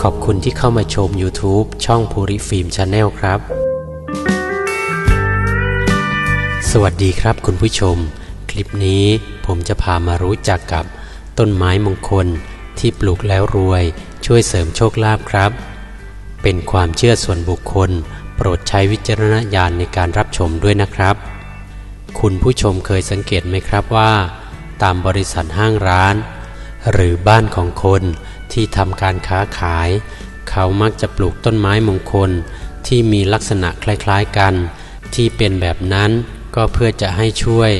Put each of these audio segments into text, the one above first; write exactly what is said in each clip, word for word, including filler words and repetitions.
ขอบคุณที่เข้ามาชม YouTube ช่องภูริฟิล์ม Channel ครับสวัสดีครับคุณผู้ชมคลิปนี้ผมจะพามารู้จักกับต้นไม้มงคลที่ปลูกแล้วรวยช่วยเสริมโชคลาภครับเป็นความเชื่อส่วนบุคคลโปรดใช้วิจารณญาณในการรับชมด้วยนะครับคุณผู้ชมเคยสังเกตไหมครับว่าตามบริษัทห้างร้านหรือบ้านของคนที่ทำการค้าขายเขามักจะปลูกต้นไม้มงคลที่มีลักษณะคล้ายๆกันที่เป็นแบบนั้นก็เพื่อจะให้ช่วย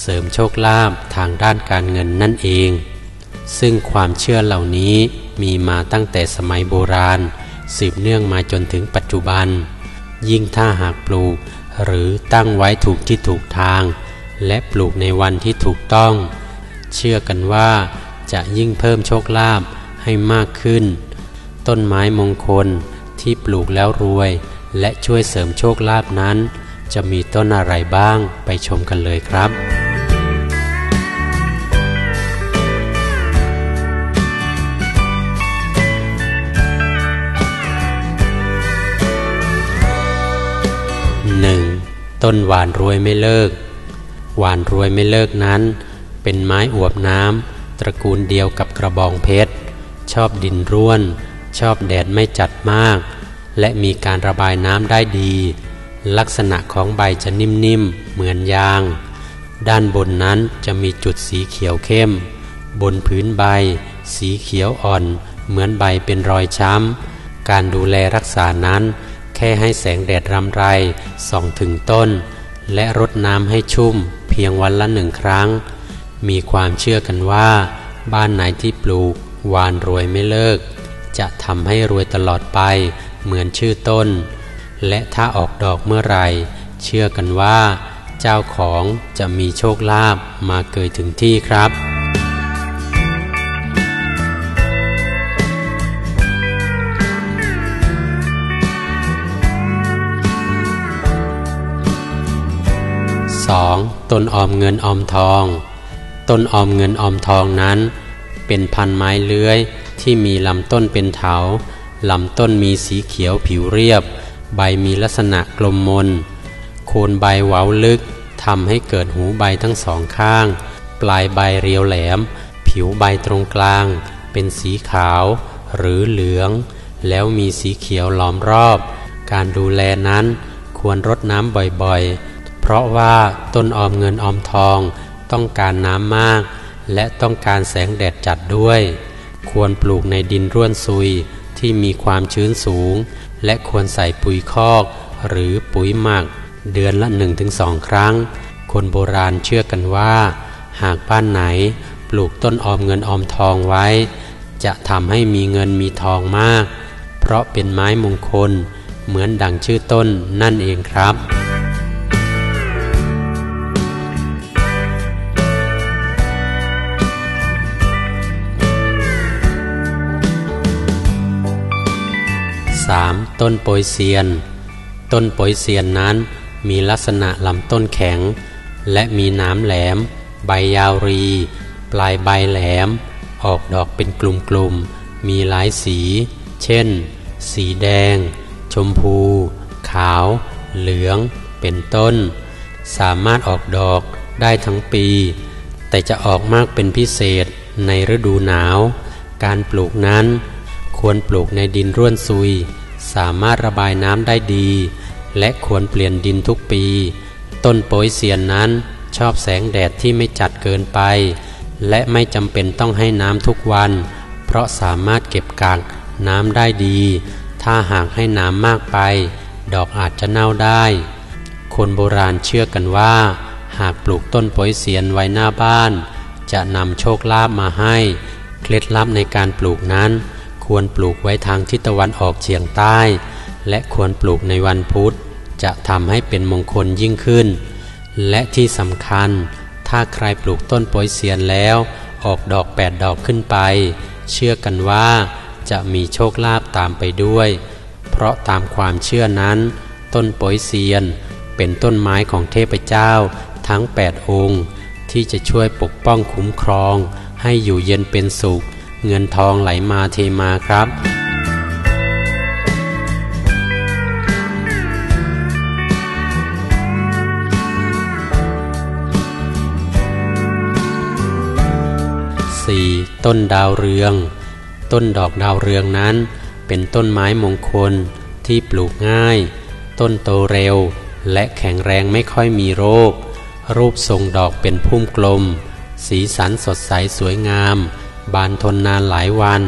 เสริมโชคลาภทางด้านการเงินนั่นเองซึ่งความเชื่อเหล่านี้มีมาตั้งแต่สมัยโบราณสืบเนื่องมาจนถึงปัจจุบันยิ่งถ้าหากปลูกหรือตั้งไว้ถูกที่ถูกทางและปลูกในวันที่ถูกต้องเชื่อกันว่าจะยิ่งเพิ่มโชคลาภให้มากขึ้นต้นไม้มงคลที่ปลูกแล้วรวยและช่วยเสริมโชคลาภนั้นจะมีต้นอะไรบ้างไปชมกันเลยครับหนึ่งต้นหวานรวยไม่เลิกหวานรวยไม่เลิกนั้นเป็นไม้อวบน้ำตระกูลเดียวกับกระบองเพชรชอบดินร่วนชอบแดดไม่จัดมากและมีการระบายน้ำได้ดีลักษณะของใบจะนิ่มๆเหมือนยางด้านบนนั้นจะมีจุดสีเขียวเข้มบนพื้นใบสีเขียวอ่อนเหมือนใบเป็นรอยช้ำการดูแลรักษานั้นแค่ให้แสงแดดรำไรส่องถึงต้นและรดน้ำให้ชุ่มเพียงวันละหนึ่งครั้งมีความเชื่อกันว่าบ้านไหนที่ปลูกหวานรวยไม่เลิกจะทำให้รวยตลอดไปเหมือนชื่อต้นและถ้าออกดอกเมื่อไหร่เชื่อกันว่าเจ้าของจะมีโชคลาภมาเกยถึงที่ครับสองต้นออมเงินออมทองต้นออมเงินออมทองนั้นเป็นพันไม้เลื้อยที่มีลำต้นเป็นเถาลำต้นมีสีเขียวผิวเรียบใบมีลักษณะกลมมนโคนใบเว้าลึกทำให้เกิดหูใบทั้งสองข้างปลายใบเรียวแหลมผิวใบตรงกลางเป็นสีขาวหรือเหลืองแล้วมีสีเขียวล้อมรอบการดูแลนั้นควรรดน้ำบ่อยๆเพราะว่าต้นออมเงินออมทองต้องการน้ำมากและต้องการแสงแดดจัดด้วยควรปลูกในดินร่วนซุยที่มีความชื้นสูงและควรใส่ปุ๋ยคอกหรือปุ๋ยหมักเดือนละ หนึ่งถึงสอง ครั้งคนโบราณเชื่อกันว่าหากบ้านไหนปลูกต้นออมเงินออมทองไว้จะทำให้มีเงินมีทองมากเพราะเป็นไม้มงคลเหมือนดังชื่อต้นนั่นเองครับสามต้นโปยเซียนต้นโปยเซียนนั้นมีลักษณะลำต้นแข็งและมีหนามแหลมใบยาวรีปลายใบแหลมออกดอกเป็นกลุ่มๆมีหลายสีเช่นสีแดงชมพูขาวเหลืองเป็นต้นสามารถออกดอกได้ทั้งปีแต่จะออกมากเป็นพิเศษในฤดูหนาวการปลูกนั้นควรปลูกในดินร่วนซุยสามารถระบายน้ำได้ดีและควรเปลี่ยนดินทุกปีต้นโป๊ยเซียนนั้นชอบแสงแดดที่ไม่จัดเกินไปและไม่จำเป็นต้องให้น้ำทุกวันเพราะสามารถเก็บกักน้ำได้ดีถ้าหากให้น้ำมากไปดอกอาจจะเน่าได้คนโบราณเชื่อกันว่าหากปลูกต้นโป๊ยเซียนไว้หน้าบ้านจะนำโชคลาภมาให้เคล็ดลับในการปลูกนั้นควรปลูกไว้ทางทิศตะวันออกเฉียงใต้และควรปลูกในวันพุธจะทำให้เป็นมงคลยิ่งขึ้นและที่สำคัญถ้าใครปลูกต้นโป๊ยเซียนแล้วออกดอกแปดดอกขึ้นไปเชื่อกันว่าจะมีโชคลาภตามไปด้วยเพราะตามความเชื่อนั้นต้นโป๊ยเซียนเป็นต้นไม้ของเทพเจ้าทั้งแปดองค์ที่จะช่วยปกป้องคุ้มครองให้อยู่เย็นเป็นสุข เงินทองไหลมาเทมาครับสี่ต้นดาวเรืองต้นดอกดาวเรืองนั้นเป็นต้นไม้มงคลที่ปลูกง่ายต้นโตเร็วและแข็งแรงไม่ค่อยมีโรครูปทรงดอกเป็นพุ่มกลมสีสันสดใสสวยงามบานทนนานหลายวัน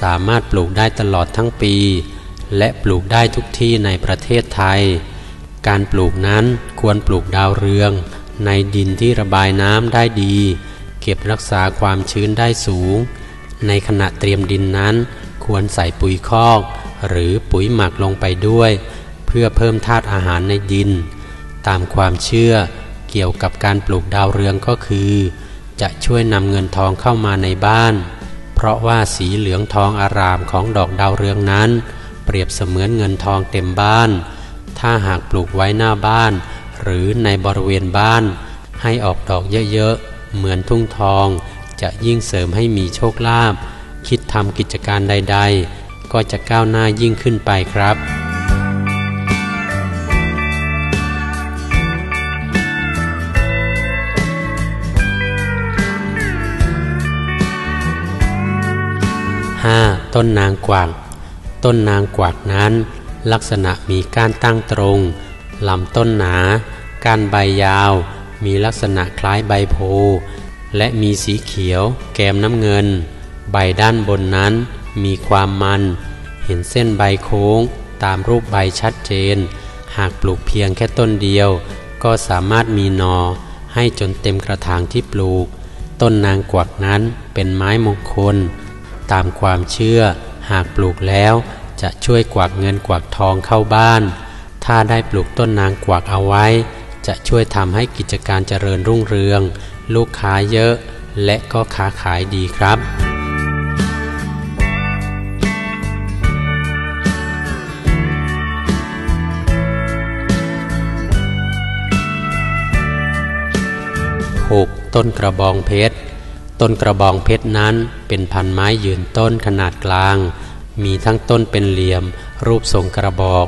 สามารถปลูกได้ตลอดทั้งปีและปลูกได้ทุกที่ในประเทศไทยการปลูกนั้นควรปลูกดาวเรืองในดินที่ระบายน้ำได้ดีเก็บรักษาความชื้นได้สูงในขณะเตรียมดินนั้นควรใส่ปุ๋ยคอกหรือปุ๋ยหมักลงไปด้วยเพื่อเพิ่มธาตุอาหารในดินตามความเชื่อเกี่ยวกับการปลูกดาวเรืองก็คือจะช่วยนำเงินทองเข้ามาในบ้านเพราะว่าสีเหลืองทองอารามของดอกดาวเรืองนั้นเปรียบเสมือนเงินทองเต็มบ้านถ้าหากปลูกไว้หน้าบ้านหรือในบริเวณบ้านให้ออกดอกเยอะๆเหมือนทุ่งทองจะยิ่งเสริมให้มีโชคลาภคิดทำกิจการใดๆก็จะก้าวหน้ายิ่งขึ้นไปครับห้าต้นนางกวักต้นนางกวักนั้นลักษณะมีก้านตั้งตรงลำต้นหนาก้านใบยาวมีลักษณะคล้ายใบโพธิ์และมีสีเขียวแกมน้ำเงินใบด้านบนนั้นมีความมันเห็นเส้นใบโค้งตามรูปใบชัดเจนหากปลูกเพียงแค่ต้นเดียวก็สามารถมีหน่อให้จนเต็มกระถางที่ปลูกต้นนางกวักนั้นเป็นไม้มงคลตามความเชื่อหากปลูกแล้วจะช่วยกวักเงินกวักทองเข้าบ้านถ้าได้ปลูกต้นนางกวักเอาไว้จะช่วยทำให้กิจการเจริญรุ่งเรืองลูกค้าเยอะและก็ค้าขายดีครับหกต้นกระบองเพชรต้นกระบองเพชรนั้นเป็นพันไม้ยืนต้นขนาดกลางมีทั้งต้นเป็นเหลี่ยมรูปทรงกระบอก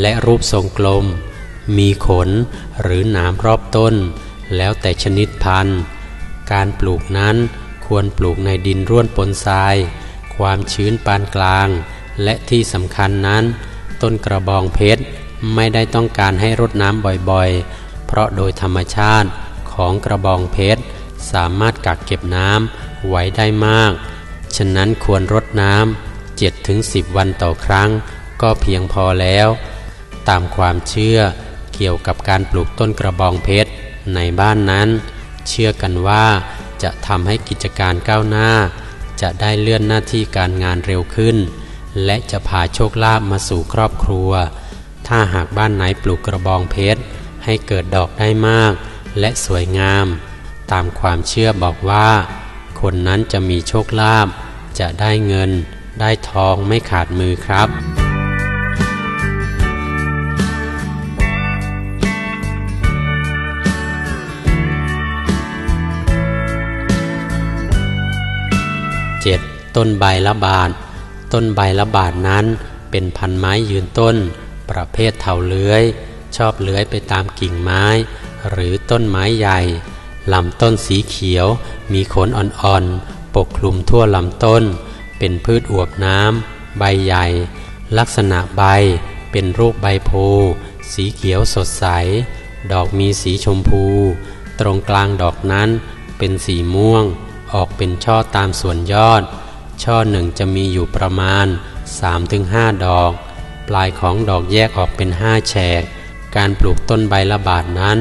และรูปทรงกลมมีขนหรือหนามรอบต้นแล้วแต่ชนิดพันธุ์การปลูกนั้นควรปลูกในดินร่วนปนทรายความชื้นปานกลางและที่สำคัญนั้นต้นกระบองเพชรไม่ได้ต้องการให้รดน้ำบ่อยๆเพราะโดยธรรมชาติของกระบองเพชรสามารถกักเก็บน้ำไว้ได้มากฉะนั้นควรรดน้ำ เจ็ดถึงสิบ วันต่อครั้งก็เพียงพอแล้วตามความเชื่อเกี่ยวกับการปลูกต้นกระบองเพชรในบ้านนั้นเชื่อกันว่าจะทำให้กิจการก้าวหน้าจะได้เลื่อนหน้าที่การงานเร็วขึ้นและจะพาโชคลาภมาสู่ครอบครัวถ้าหากบ้านไหนปลูกกระบองเพชรให้เกิดดอกได้มากและสวยงามตามความเชื่อบอกว่าคนนั้นจะมีโชคลาภจะได้เงินได้ทองไม่ขาดมือครับเจ็ดต้นใบละบาทต้นใบละบาทนั้นเป็นพันไม้ยืนต้นประเภทเถาเลื้อยชอบเลื้อยไปตามกิ่งไม้หรือต้นไม้ใหญ่ลำต้นสีเขียวมีขนอ่อนๆปกคลุมทั่วลำต้นเป็นพืชอวบน้ำใบใหญ่ลักษณะใบเป็นรูปใบโพธิ์สีเขียวสดใสดอกมีสีชมพูตรงกลางดอกนั้นเป็นสีม่วงออกเป็นช่อตามส่วนยอดช่อหนึ่งจะมีอยู่ประมาณ สามถึงห้า ดอกปลายของดอกแยกออกเป็นห้าแฉกการปลูกต้นใบละบาทนั้น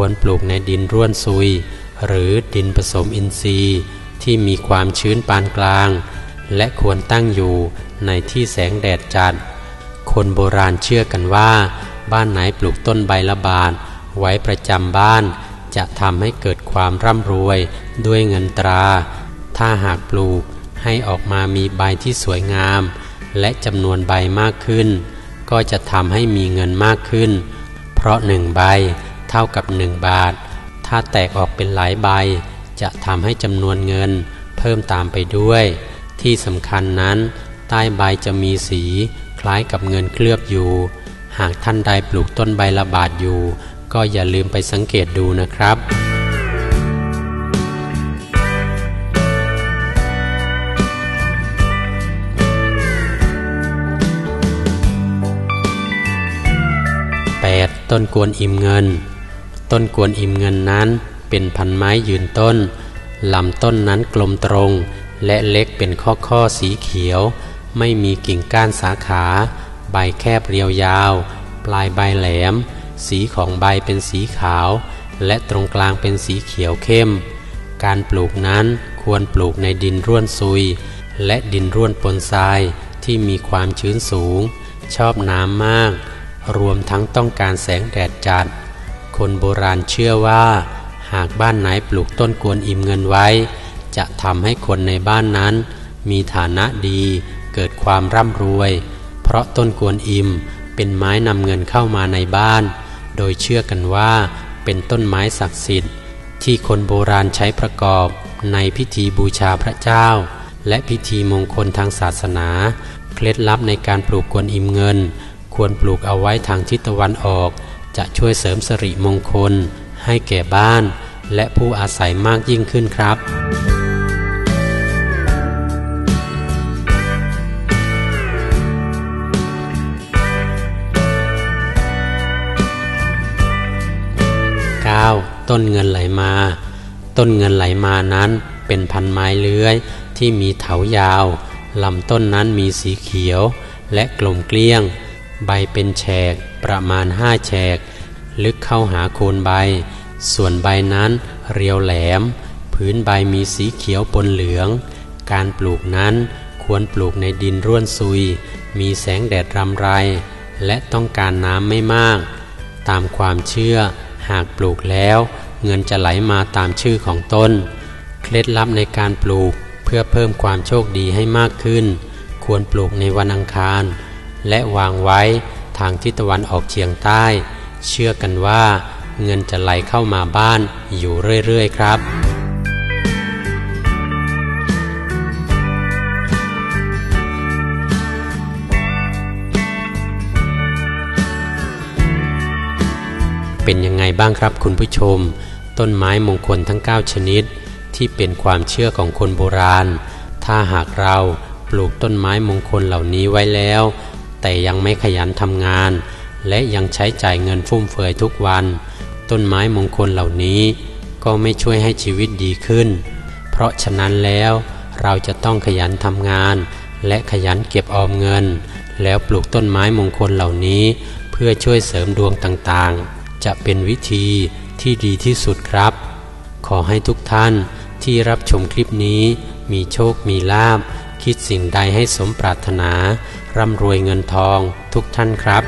ควรปลูกในดินร่วนซุยหรือดินผสมอินทรีย์ที่มีความชื้นปานกลางและควรตั้งอยู่ในที่แสงแดดจัดคนโบราณเชื่อกันว่าบ้านไหนปลูกต้นใบละบาทไว้ประจำบ้านจะทำให้เกิดความร่ำรวยด้วยเงินตราถ้าหากปลูกให้ออกมามีใบที่สวยงามและจำนวนใบมากขึ้นก็จะทำให้มีเงินมากขึ้นเพราะหนึ่งใบเท่ากับหนึ่งบาทถ้าแตกออกเป็นหลายใบจะทำให้จำนวนเงินเพิ่มตามไปด้วยท ที่สำคัญนั้นใต้ใบจะมีสีคล้ายกับเงินเคลือบอยู่หากท่านใดปลูกต้นใบละบาทอยู่ก็อย่าลืมไปสังเกตดูนะครับต้นกวนอิมเงินต้นกวนอิมเงินนั้นเป็นพันไม้ยืนต้นลำต้นนั้นกลมตรงและเล็กเป็นข้อข้อสีเขียวไม่มีกิ่งก้านสาขาใบแคบเรียวยาวปลายใบแหลมสีของใบเป็นสีขาวและตรงกลางเป็นสีเขียวเข้มการปลูกนั้นควรปลูกในดินร่วนซุยและดินร่วนปนทรายที่มีความชื้นสูงชอบน้ำมากรวมทั้งต้องการแสงแดดจัดคนโบราณเชื่อว่าหากบ้านไหนปลูกต้นกวนอิมเงินไว้จะทำให้คนในบ้านนั้นมีฐานะดีเกิดความร่ำรวยเพราะต้นกวนอิมเป็นไม้นำเงินเข้ามาในบ้านโดยเชื่อกันว่าเป็นต้นไม้ศักดิ์สิทธิ์ที่คนโบราณใช้ประกอบในพิธีบูชาพระเจ้าและพิธีมงคลทางศาสนาเคล็ดลับในการปลูกกวนอิมเงินควรปลูกเอาไว้ทางทิศตะวันออกจะช่วยเสริมสิริมงคลให้แก่บ้านและผู้อาศัยมากยิ่งขึ้นครับเก้าต้นเงินไหลมาต้นเงินไหลมานั้นเป็นพันไม้เลื้อยที่มีเถายาวลำต้นนั้นมีสีเขียวและกลมเกลี้ยงใบเป็นแฉกประมาณห้าแฉกลึกเข้าหาโคนใบส่วนใบนั้นเรียวแหลมพื้นใบมีสีเขียวปนเหลืองการปลูกนั้นควรปลูกในดินร่วนซุยมีแสงแดดรำไรและต้องการน้ำไม่มากตามความเชื่อหากปลูกแล้วเงินจะไหลมาตามชื่อของต้นเคล็ดลับในการปลูกเพื่อเพิ่มความโชคดีให้มากขึ้นควรปลูกในวันอังคารและวางไว้ทางทิศตะวันออกเฉียงใต้เชื่อกันว่าเงินจะไหลเข้ามาบ้านอยู่เรื่อยๆครับเป็นยังไงบ้างครับคุณผู้ชมต้นไม้มงคลทั้งเก้าชนิดที่เป็นความเชื่อของคนโบราณถ้าหากเราปลูกต้นไม้มงคลเหล่านี้ไว้แล้วแต่ยังไม่ขยันทำงานและยังใช้จ่ายเงินฟุ่มเฟือยทุกวันต้นไม้มงคลเหล่านี้ก็ไม่ช่วยให้ชีวิตดีขึ้นเพราะฉะนั้นแล้วเราจะต้องขยันทำงานและขยันเก็บออมเงินแล้วปลูกต้นไม้มงคลเหล่านี้เพื่อช่วยเสริมดวงต่างๆจะเป็นวิธีที่ดีที่สุดครับขอให้ทุกท่านที่รับชมคลิปนี้มีโชคมีลาภคิดสิ่งใดให้สมปรารถนาร่ำรวยเงินทองทุกท่านครับ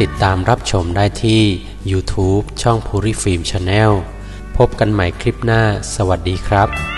ติดตามรับชมได้ที่ ยูทูบ ช่องภูริฟิล์ม ชาแนล พบกันใหม่คลิปหน้าสวัสดีครับ